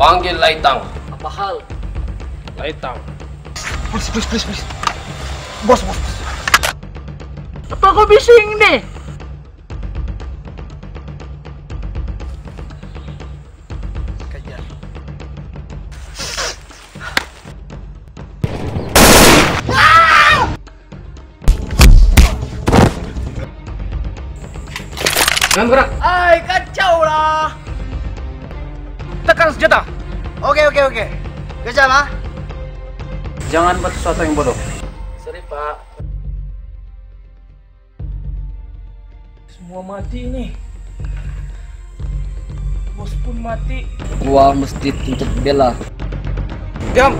Panggil Laitang. Apa hal? Laitang. Please. Bos. Apa kau bising ni? Kejar. Jangan gerak. Ay, kacau lah. Tekan senjata. Okey. Kejar lah. Jangan buat sesuatu yang bodoh. Sorry, Pak. Semua mati nih. Bos pun mati. Gua mesti tuntut Bella. Diam.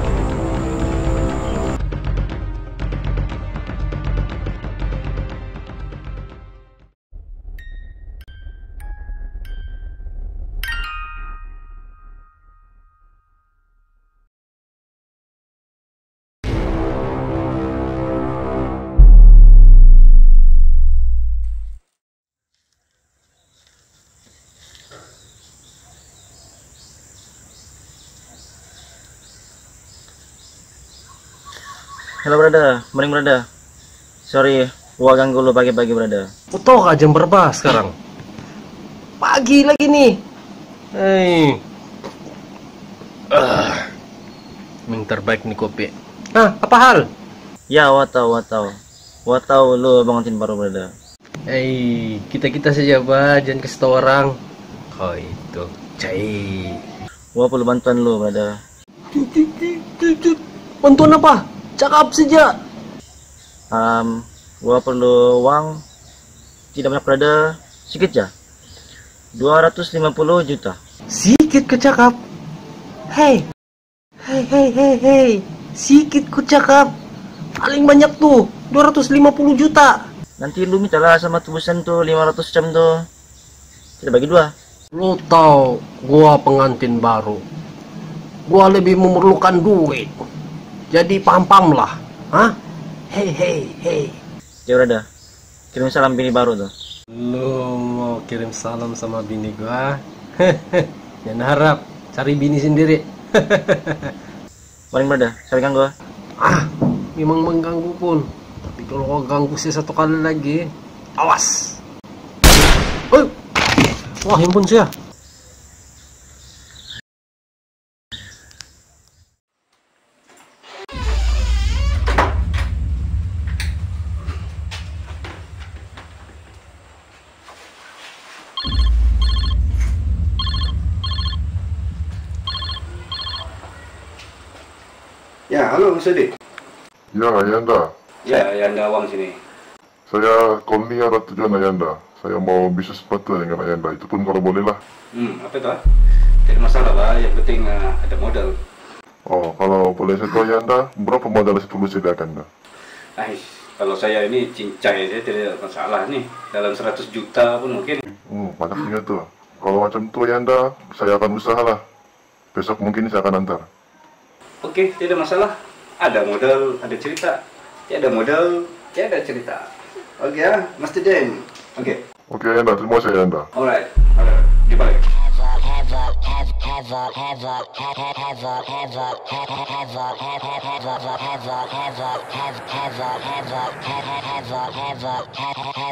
Halo brother, morning brother. Sorry, gua ganggu lu pagi-pagi brother. Foto kah jam berapa sekarang? Pagi lagi nih. Hei. Minter baik nih kopi. Ah, apa hal? Ya, watau lu bangunin baru brother. Hei, kita saja bah, jangan kasih tau orang. Oh itu, cai. Gua perlu bantuan lu brother. Bantuan apa? Cakap saja. Gua perlu uang. Tidak banyak brother. Sikit ya. 250 juta. Sikit ku cakap. Hey. Sikit ku cakap. Paling banyak tuh 250 juta. Nanti lu mintalah sama tubusan tuh 500 jam tuh. Kita bagi dua. Lu tahu gua pengantin baru. Gua lebih memerlukan duit. Jadi pam-pam lah, hah? Hey. Ya udah, kirim salam bini baru tuh. Lu mau kirim salam sama bini gua? Jangan harap, cari bini sendiri. Paling berda, saya ganggu. Ah, memang mengganggu pun. Tapi kalau kau ganggu saya satu kali lagi, awas. Oh, wah himpun saya. Ya, halo Mas Adi. Ya, Ayanda. Ya, Ayanda Awang sini. Saya Komni ada tujuan Ayanda. Saya mau bisnis sepatu dengan Ayanda. Itu pun kalau boleh lah. Apa itu? Tidak masalah lah. Yang penting ada modal. Oh, kalau boleh saya tahu Ayanda, berapa modal saya perlu sediakan? Ais, kalau saya ini cincai, saya tidak masalah nih. Dalam 100 juta pun mungkin. Banyak juga tuh. Kalau macam itu Ayanda, saya akan usaha lah. Besok mungkin saya akan antar. Okey, tiada masalah. Ada modal, ada cerita. Tiada modal, tiada cerita. Okey lah, Master Dan. Okey, Anda. Terima kasih, Anda. Alright. Dibalik.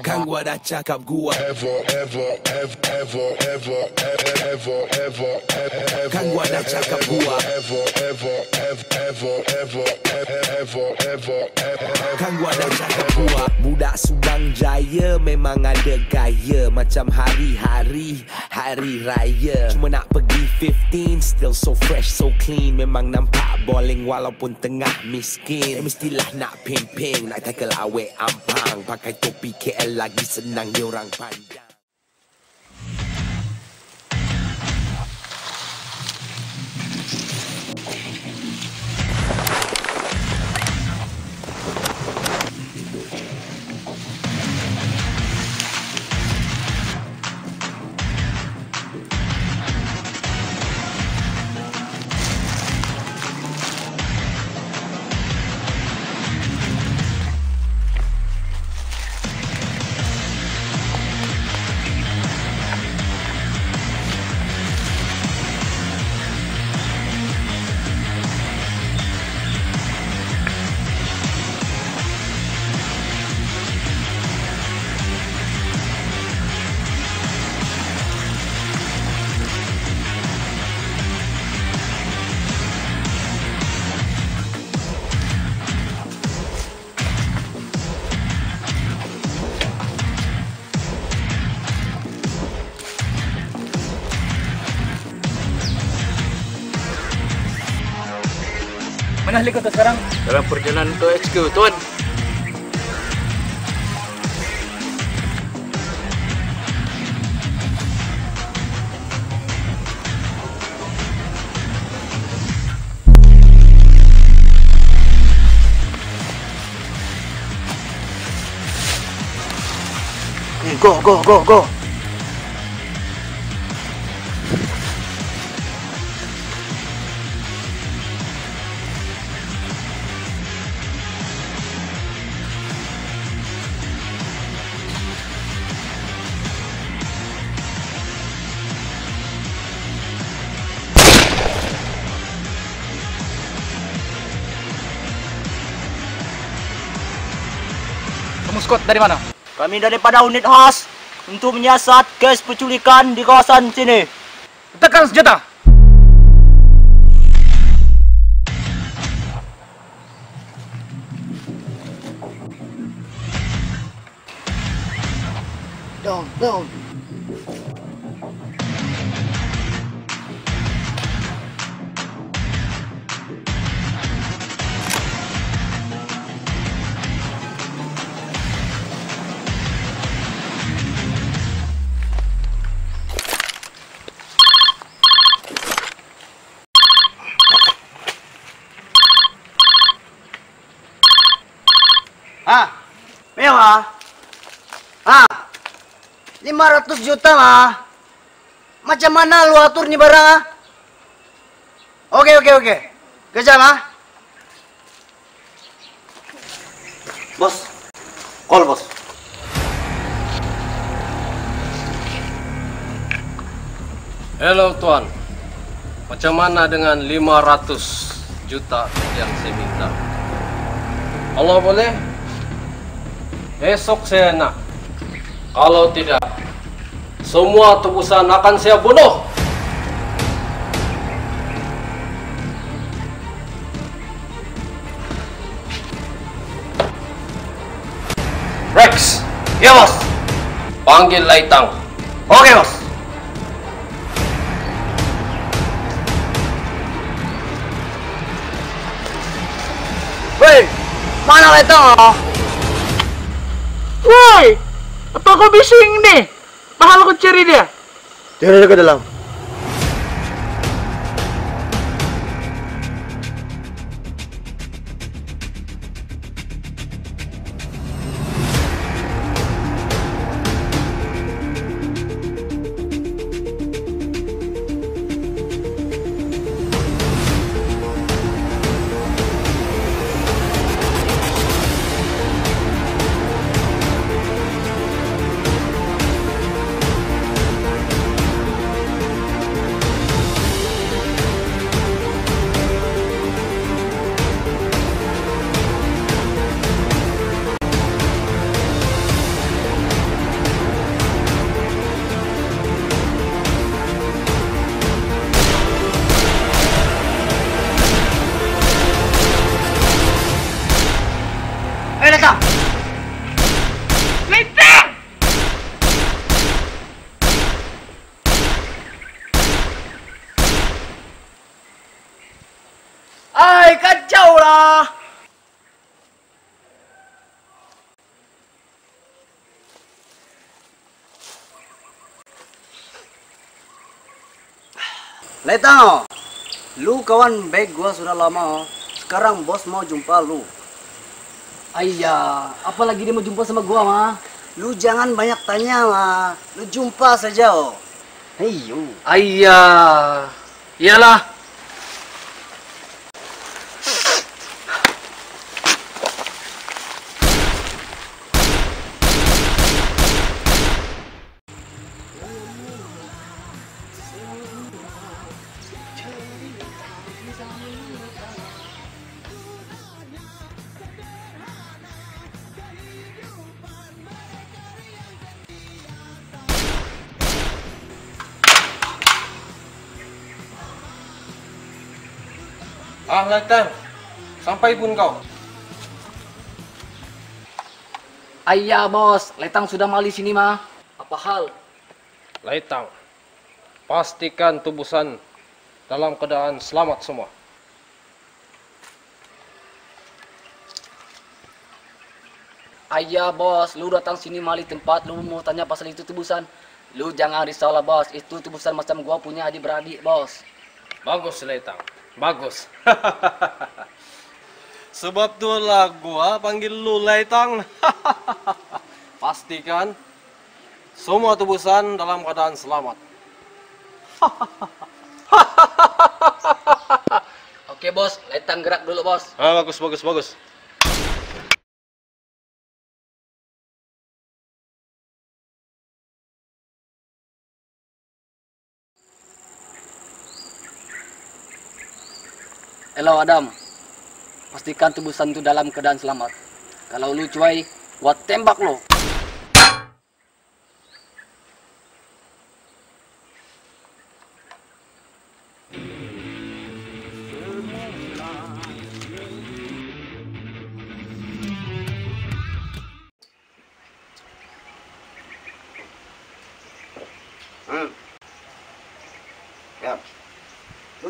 Kan gua dah cakap gua. Kan gua dah cakap gua. Kan gua dah cakap gua. Budak Subang Jaya memang ada gaya. Macam hari-hari, hari raya. Cuma nak pergi 15, still so fresh, so clean. Memang nampak boling walaupun tengah miskin. Mestilah nak ping-ping, nak tackle awet ampang. Pakai topi KL lagi senang diorang pandang. mana Liko tu sekarang? Dalam perjalanan ke HQ, Tuan. Go, go, go, go. Kamu Scott dari mana? Kami daripada unit khas untuk menyiasat kes penculikan di kawasan sini. Letakkan senjata. Down, down. Ah, 500 juta mah. Macam mana lu atur ni barang ah? Okey. Kejap ah. Bos, call bos. Hello tuan. Macam mana dengan 500 juta yang saya minta? Allah boleh? Besok saya nak. Kalau tidak, semua tebusan akan saya bunuh. Rex, ya bos. Panggil Laitang. Okey bos. Wei, mana Laitang? Woi, atau kau bising nih? Mahal aku cari dia. Cari dia ke dalam. Laitang, lu kawan baik gua sudah lama. Sekarang bos mau jumpa lu. Ayah, apalagi dia mau jumpa sama gua mah. Lu jangan banyak tanya mah. Lu jumpa saja. Heyo. Ayah, iyalah. Ah, Laitang, sampai pun kau. Ayah bos, Laitang sudah mali sini mah. Apa hal? Laitang, pastikan tubusan dalam keadaan selamat semua. Ayah bos, lu datang sini mali tempat, lu mau tanya pasal itu tebusan. Lu jangan risau lah bos, itu tebusan macam gua punya adik-beradik bos. Bagus Letang, bagus. Sebab itulah gua panggil lu Letang. Pastikan semua tebusan dalam keadaan selamat. Oke bos, Letang gerak dulu bos. Ah, bagus, bagus, bagus. Hello Adam, pastikan tebusan itu dalam keadaan selamat. Kalau lu cuai, buat tembak lo.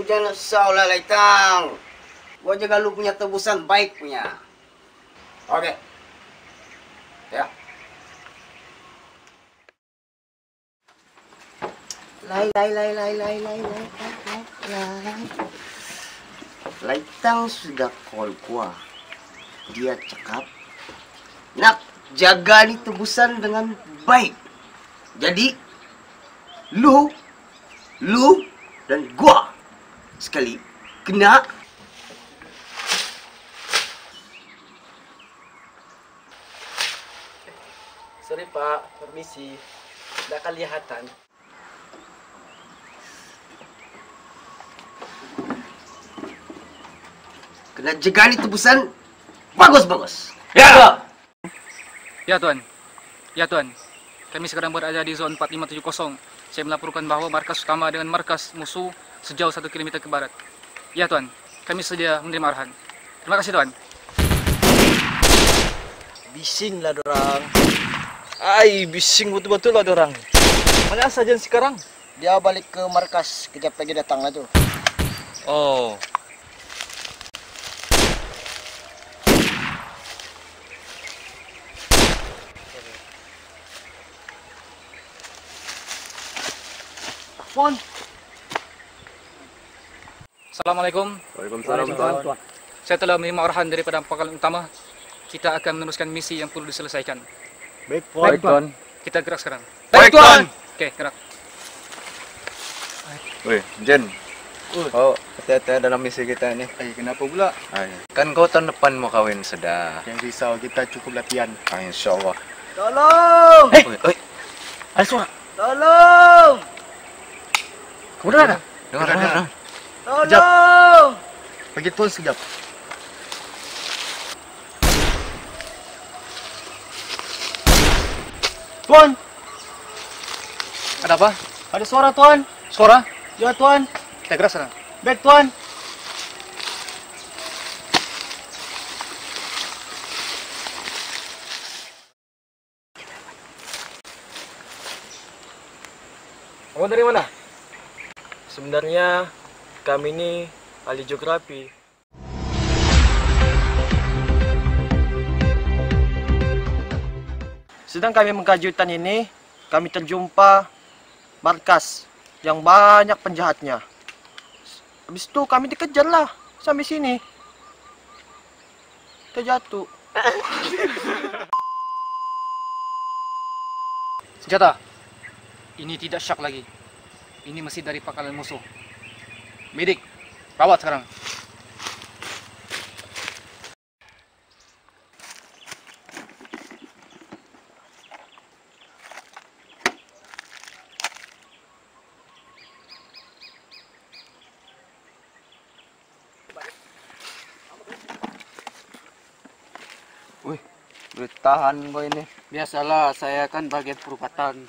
Jangan risau lah Letang, gua jaga lu punya tebusan baik punya. Oke, ya. Letang sudah call gua. Dia cakap nak jaga nih tebusan dengan baik. Jadi lu dan gua sekali kena. Sorry pak, permisi. Tidak kelihatan. Kena jaga nih tebusan. Bagus. Ya. Ya tuan. Kami sekarang berada di zon 4570. Saya melaporkan bahawa markas utama dengan markas musuh sejauh 1 km ke barat. Ya tuan, kami sedia menerima arahan. Terima kasih tuan. Bisinglah dorang. Ai, bising betul-betul lah dorang. Mana saja sekarang? Dia balik ke markas, kejap lagi datanglah tu. Oh. Pon. Assalamualaikum. Waalaikumsalam tuan. Saya telah menerima arahan daripada pangkalan utama. Kita akan meneruskan misi yang perlu diselesaikan. Baik tuan. Kita gerak sekarang. Baik tuan. Okey, gerak. Oi, Jen. Oh, hati-hati dalam misi kita ni. Kenapa pula? Kan kau tahun depan mau kahwin sudah. Jangan risau, kita cukup latihan. InsyaAllah. Tolong. Oi. Aswa. Tolong. Kau dengar tak? Dengar. Tolong! Bagi tuan sekejap. Tuan! Ada apa? Ada suara, tuan. Suara? Ya, tuan. Kita gerak sana. Baik, tuan. Kamu dari mana? Sebenarnya kami ini ahli geografi. Sedang kami mengkaji hutan ini, kami terjumpa markas yang banyak penjahatnya. Habis itu kami dikejarlah sampai sini. Terjatuh. Senjata. Ini tidak syak lagi. Ini masih dari pangkalan musuh. Medik, rawat sekarang. Wih, bertahan kau ini. Biasalah, saya kan bagian perubatan.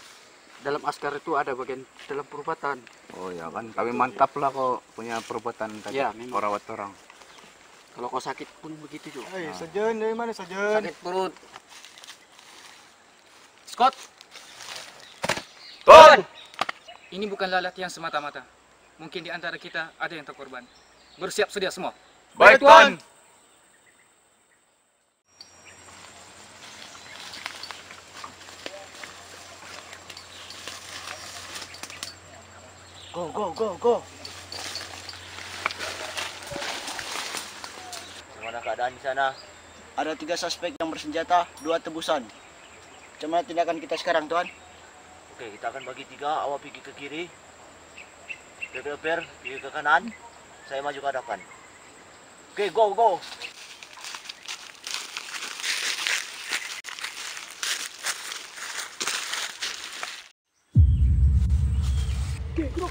Dalam askar itu ada bagian dalam perubatan. Oh ya kan, tapi mantap lah kau punya perubatan tadi. Ya, kau rawat orang. Kalau kau sakit pun begitu juga. Nah. Sajen, dari mana Sajen? Sakit perut. Scott. Tuan! Ini bukanlah latihan semata-mata. Mungkin di antara kita ada yang terkorban. Bersiap sedia semua. Baik Tuan! Go. Gimana keadaan di sana? Ada 3 suspek yang bersenjata, 2 tebusan. Bagaimana tindakan kita sekarang, Tuan? Oke, kita akan bagi 3. Awak pergi ke kiri, Beber pergi ke kanan, saya maju ke hadapan. Oke, go.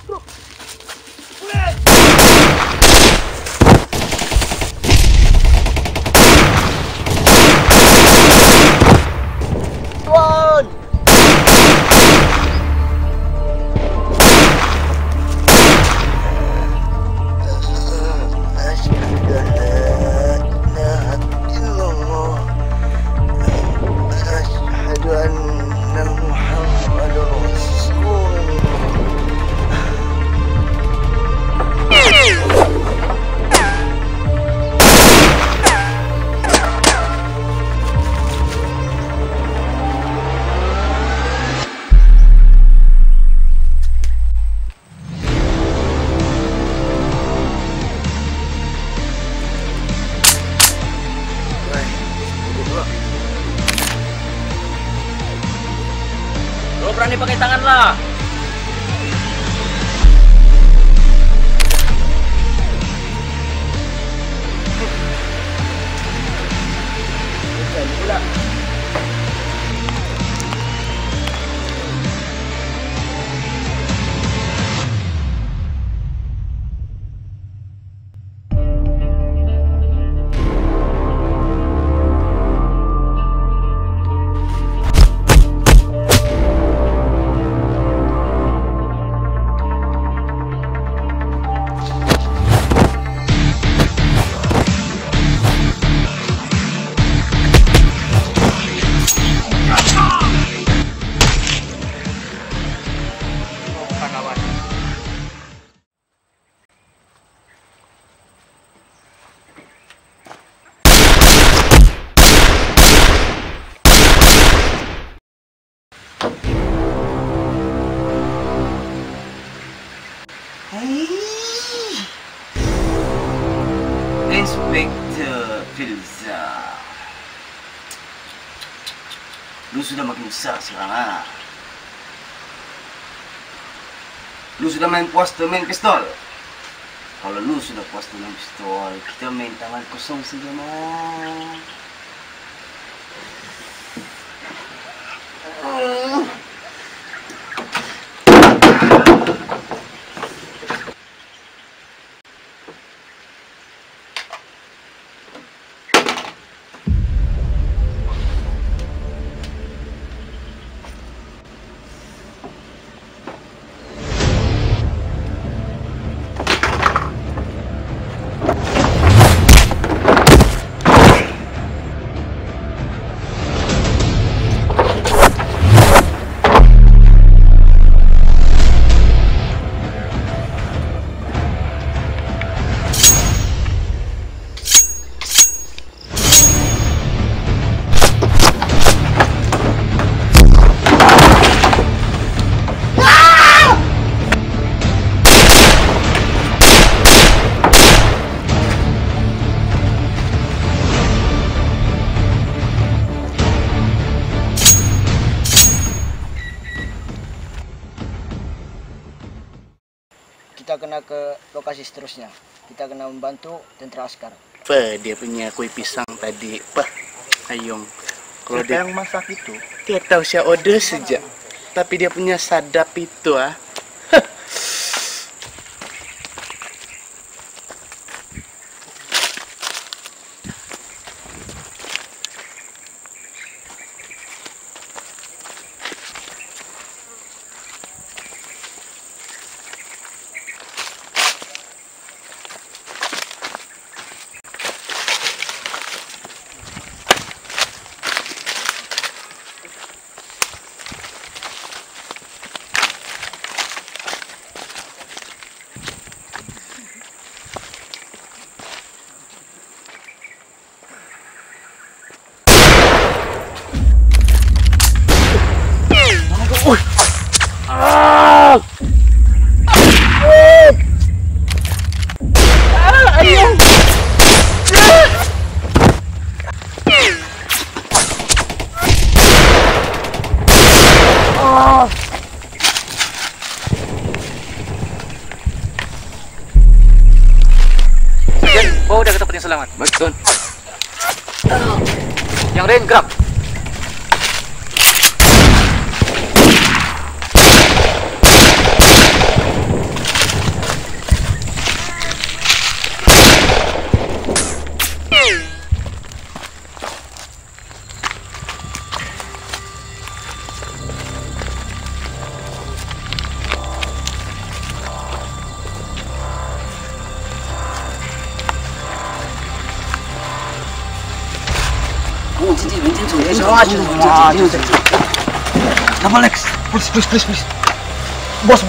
Bro. Tuan. Berani pakai tangan lah. Inspektor Filza, lu sudah makin besar sekarang lah. Lu sudah main puas tu main pistol. Kalau lu sudah puas tu main pistol, kita main tangan kosong saja mah. Kita kena ke lokasi seterusnya. Kita kena membantu tentera askar. Apa dia punya kuih pisang tadi? Apa? Ayong. Kalau dia yang masak itu, dia tahu saya order saja. Tapi dia punya sadap itu ah. Dan bawa dia ke tempat yang selamat. Betul. Yang lain grab. Come on, Alex. Please. Boss.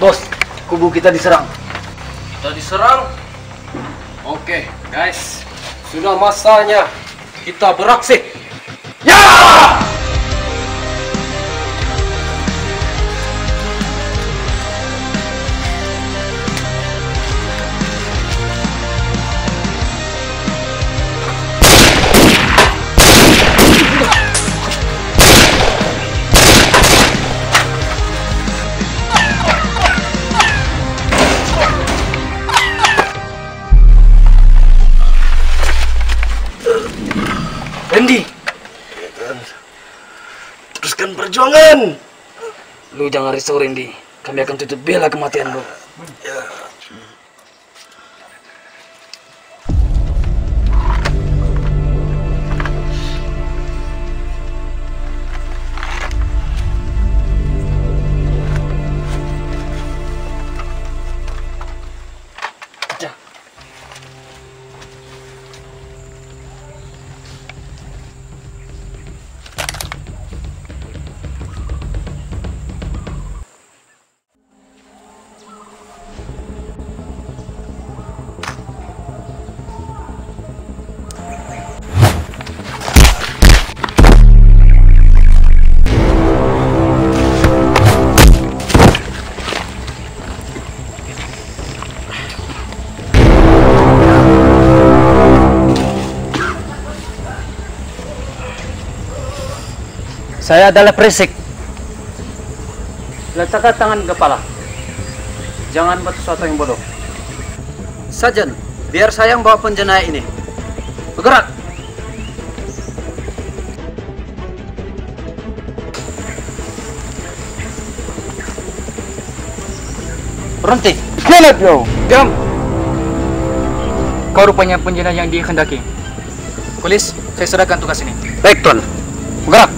Bos, kubu kita diserang. Oke, guys. Sudah masanya kita beraksi. Ya! Teruskan perjuangan. Lu jangan risau, Randy. Kami akan tutup bela kematian lu. Saya adalah Prisik. Letakkan tangan di kepala. Jangan buat sesuatu yang bodoh. Sajen, biar saya yang bawa penjenayah ini. Bergerak. Berhenti. Diam. Kau rupanya penjenayah yang dikehendaki. Polis, saya serahkan tugas ini. Baik, Tuan. Bergerak.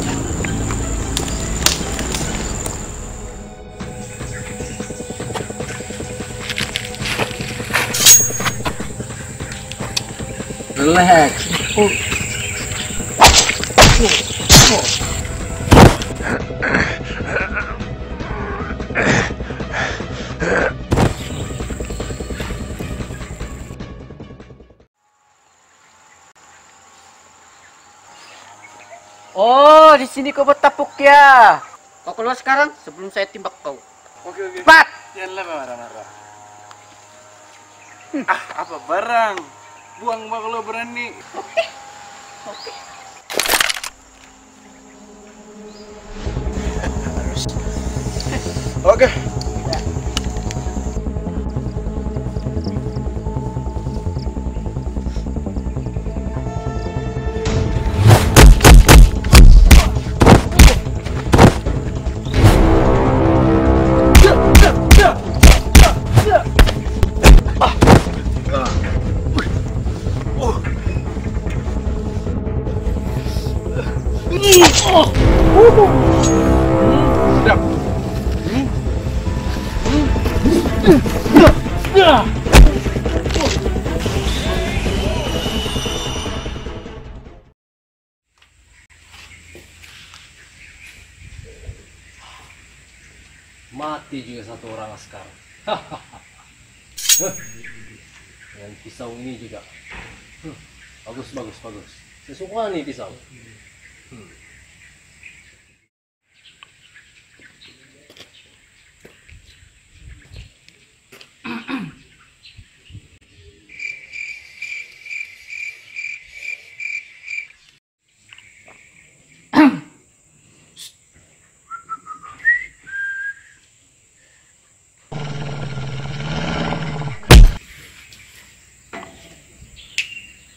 Relax. Oh, di sini kau bertapuk ya. Kau keluar sekarang sebelum saya timbak kau. Oke. Cepat. Janganlah marah-marah. Apa barang? Buang bang kalau berani. Oke. Oke. Mati juga satu orang askar. Dan pisau ini juga bagus. Saya suka nih pisau.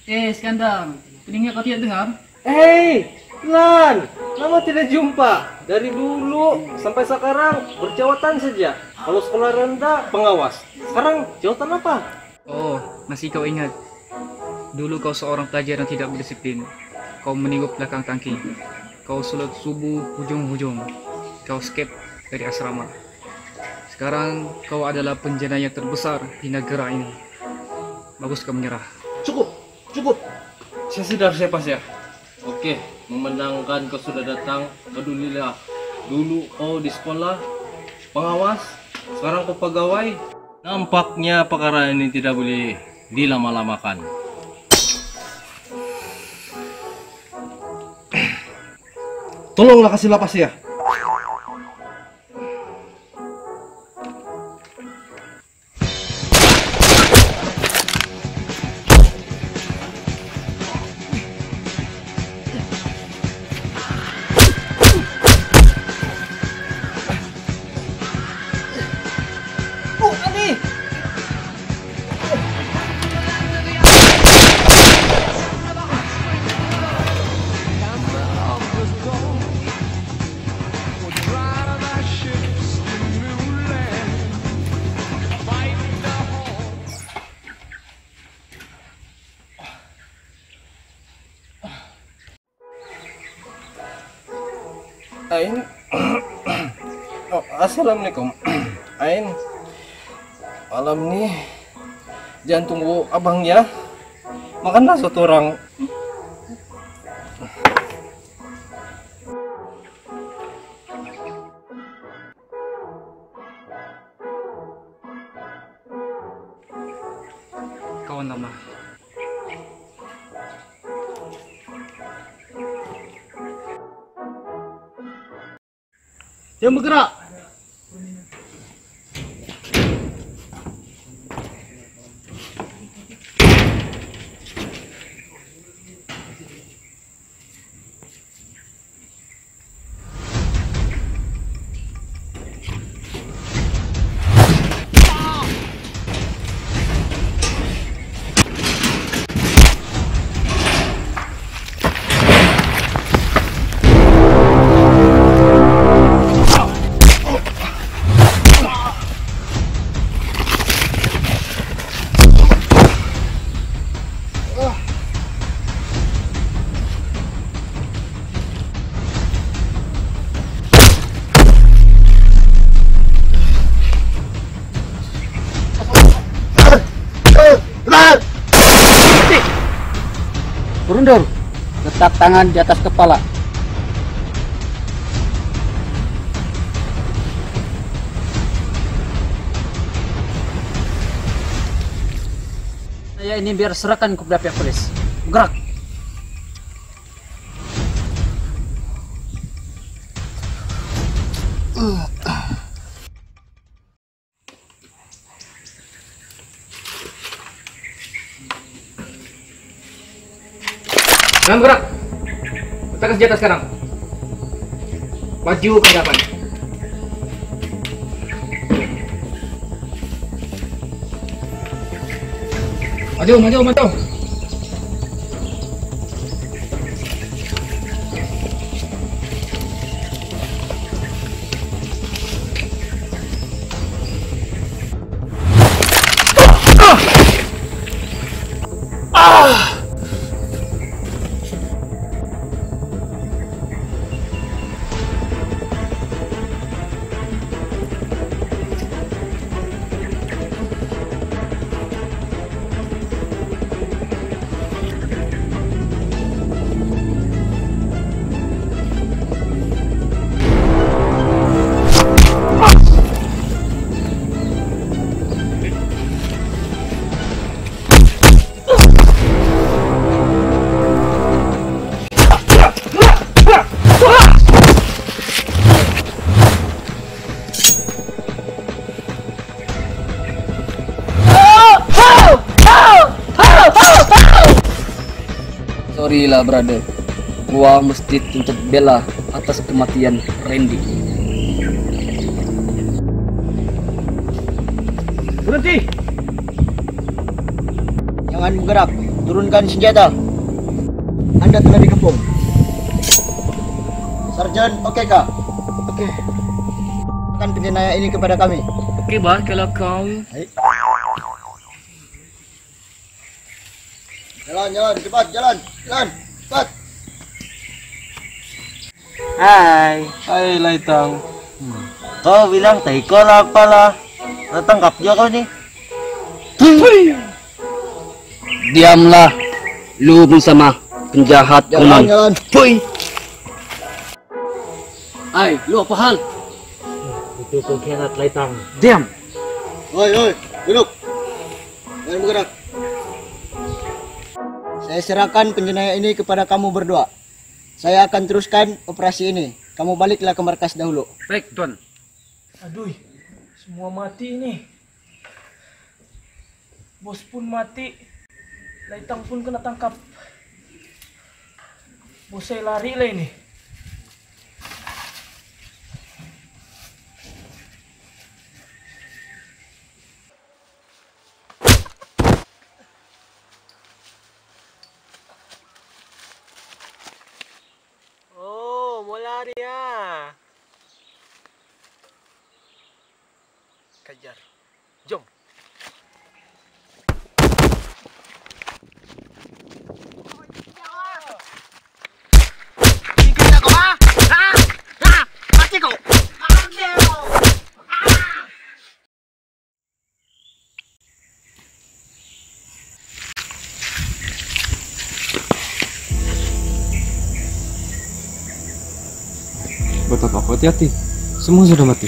Skandar, telinga kau tidak dengar? Hei, Lan, lama tidak jumpa. Dari dulu sampai sekarang berjawatan saja. Kalau sekolah rendah pengawas, sekarang jawatan apa? Oh, masih kau ingat? Dulu kau seorang pelajar yang tidak berdisiplin. Kau meninggup belakang tangki. Kau sulit subuh hujung-hujung. Kau escape dari asrama. Sekarang kau adalah penjana yang terbesar di negara ini. Bagus kau menyerah. Cukup. Saya sudah harus lepas ya. Oke, memandangkan kau sudah datang. Alhamdulillah. Dulu kau di sekolah pengawas, sekarang kau pegawai. Nampaknya perkara ini tidak boleh dilama-lamakan. Tolonglah kasih lapas ya. Ain, oh, assalamualaikum. Ain, malam nih jangan tunggu abang ya. Makanlah satu orang. Kawan lama. Jangan bergerak. Mundur, letak tangan di atas kepala. Saya ini biar serahkan kepada pihak polis. Gerak. Jangan bergerak. Letakkan senjata sekarang. Maju ke hadapan. Maju. Sorry lah brother, gua mesti tuntut bela atas kematian Randy. Berhenti! Jangan bergerak. Turunkan senjata. Anda telah dikepung. Sarjan, okey kah? Okey. Akan penjenayah ini kepada kami. Okey bah, kalau kau... Baik. Jalan, jalan, cepat, jalan, jalan, cepat. Hai. Hai, Laitang. Kau bilang Taiko lah apalah. Tangkap dia kau ni. Diamlah, lu bersama penjahat jalan, jalan. Pui. Hai, lu apa hal? Itu pengkhianat Laitang. Diam. Oi, oi, duduk. Jangan bergerak. Saya serahkan penjenayah ini kepada kamu berdua. Saya akan teruskan operasi ini. Kamu baliklah ke markas dahulu. Baik, Tuan. Aduh, semua mati ini. Bos pun mati. Laitang pun kena tangkap. Bos saya lari lah ini. Kejar, jom. Dikejar kau, ha? Ha? Ha? Mati kau. Betapa hati-hati, semua sudah mati.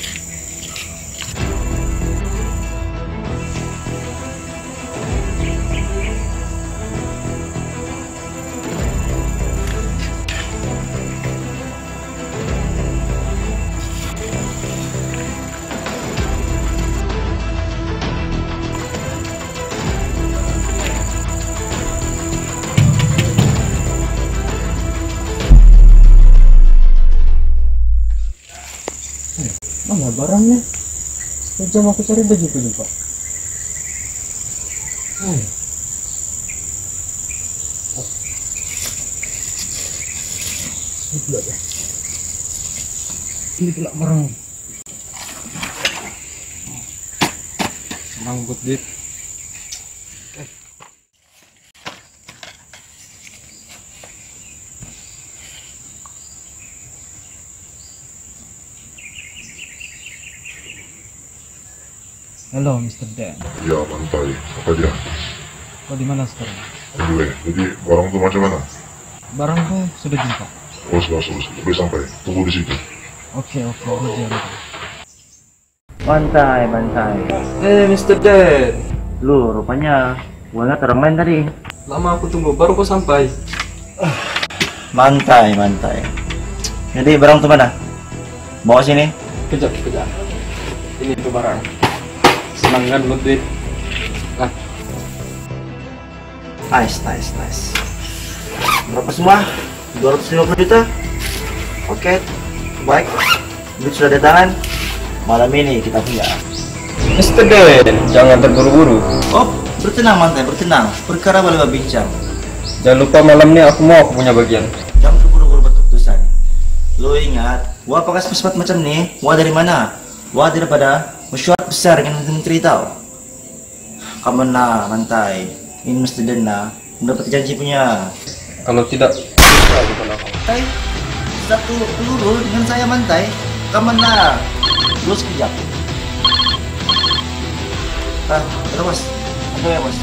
Mana barangnya? Sejam aku cari baju ku jumpa. Ini pula ya. Ini pula barang. Senang buat duit. Halo, Mr. Dan. Ya, Pantai. Apa dia? Kau di mana sekarang? Anyway, jadi barang itu macam mana? Barang itu sudah jumpa. Oh, sudah. Boleh sampai. Tunggu di situ. Oke. Pantai. Mr. Dan. Lu, rupanya gua nggak termain tadi. Lama aku tunggu, baru kau sampai. Pantai. Jadi barang itu mana? Bawa sini. Kejap. Ini tuh barang. Senangkan buat duit. Nah. Nice. Berapa semua? 250 juta? Oke, baik. Duit sudah di tangan. Malam ini kita punya. Mr. Dewan, jangan terburu-buru. Oh, bertenang Mantai, bertenang. Perkara boleh berbincang. Jangan lupa malamnya aku punya bagian. Jangan terburu-buru berkeputusan. Lo ingat, wah pakai pesawat macam ni, wah dari mana? Wah daripada mesyuarat besar dengan menteri tau. Kamu nak Mantai, ini Mr. Dena mendapat janji punya. Kalau tidak, Mantai, satu peluru dengan saya Mantai. Kamu nak, dulu sekejap. Ada bos, apa ya bos?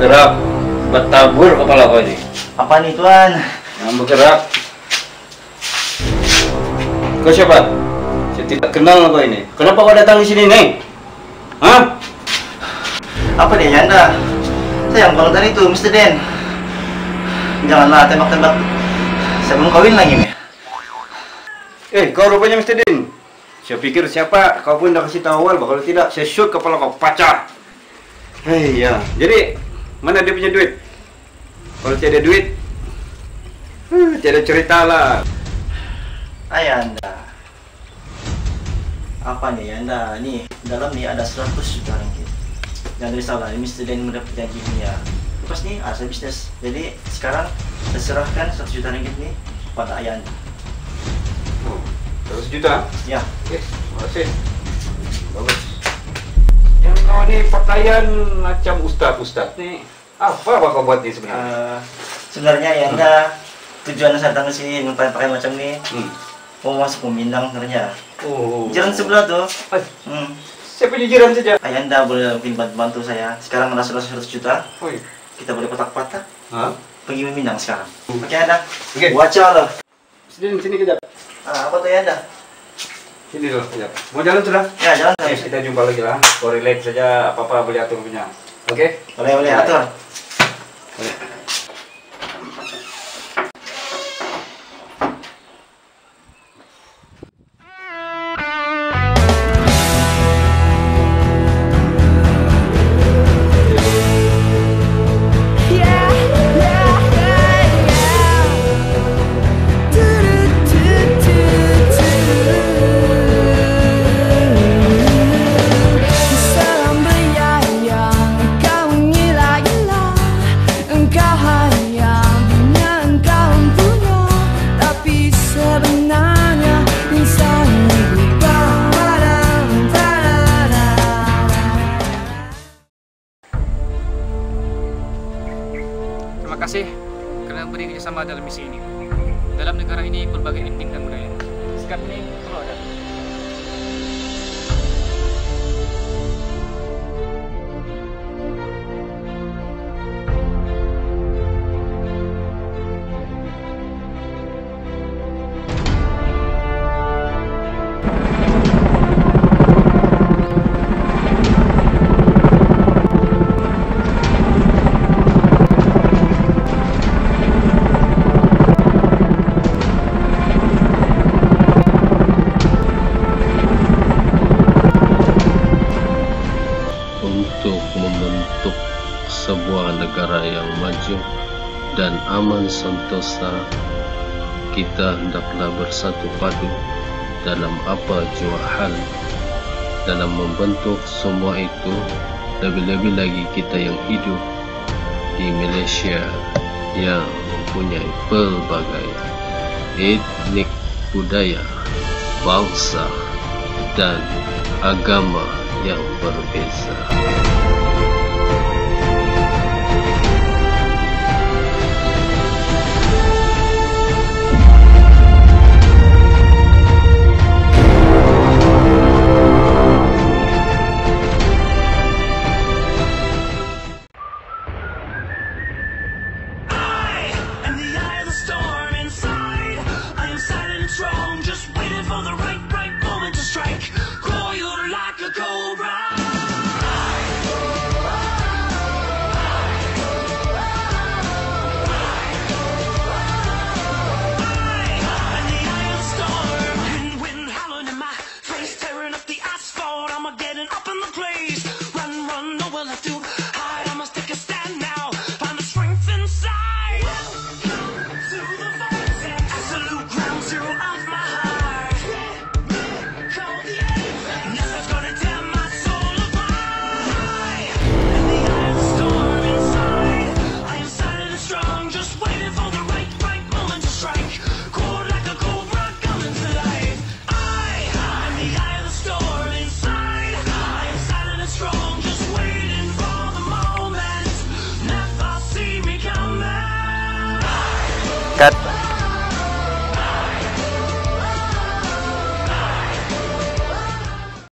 bergerak, bertabur kepala kau ini. Apa nih tuan? Jangan bergerak. Kau siapa? Saya tidak kenal kau ini. Kenapa kau datang di sini, Neng? Hah? Apa dia nyanda? Saya yang bangun tadi itu, Mr. Den. Janganlah tembak-tembak. Saya belum kawin lagi nih. Kau rupanya Mr. Den. Saya pikir siapa, kau pun dah kasih tahu awal. Kalau tidak, saya shoot kepala kau pecah. Iya. Jadi, mana dia punya duit? Kalau tiada duit, tiada cerita lah. Ayanda, apa nih Ayanda? Ini dalam ni ada 100 juta ringgit. Jangan risaulah, Mr. Den sudah berjanji punya. Lepas ni asal bisnes. Jadi sekarang saya serahkan 1 juta ringgit ni kepada Ayanda. 100 juta? Ya. Yes, terima kasih. Bagus. Yang kau ni pakaian macam ustaz-ustaz ni. Apa kau buat ni sebenarnya? Sebenarnya Ayanda, tujuan saya datang ke sini memakai pakaian macam ni. Mau masuk Minang sebenarnya. Oh. Jiran sebelah tu. Saya punya jiran saja. Ayanda boleh bantu saya. Sekarang ada 100 juta. Kita boleh kotak-kotak. Pergi Minang sekarang. Okey Ayanda. Baca lah. Sini kejap. Apa tu Ayanda? Sini dulu kejap. Mau jalan sudah? Ya jalan. Kita jumpa lagi lah. Kau relax saja. Apa-apa boleh atur punya. Okey? Boleh atur. Boleh. Terima kasih kerana beri kerjasama dalam misi ini. Dalam negara ini berbagai etnik dan budaya. Sekat ini perlu ada. Negara yang maju dan aman sentosa, kita hendaklah bersatu padu dalam apa jua hal dalam membentuk semua itu, lebih-lebih lagi kita yang hidup di Malaysia yang mempunyai pelbagai etnik, budaya, bangsa dan agama yang berbeza.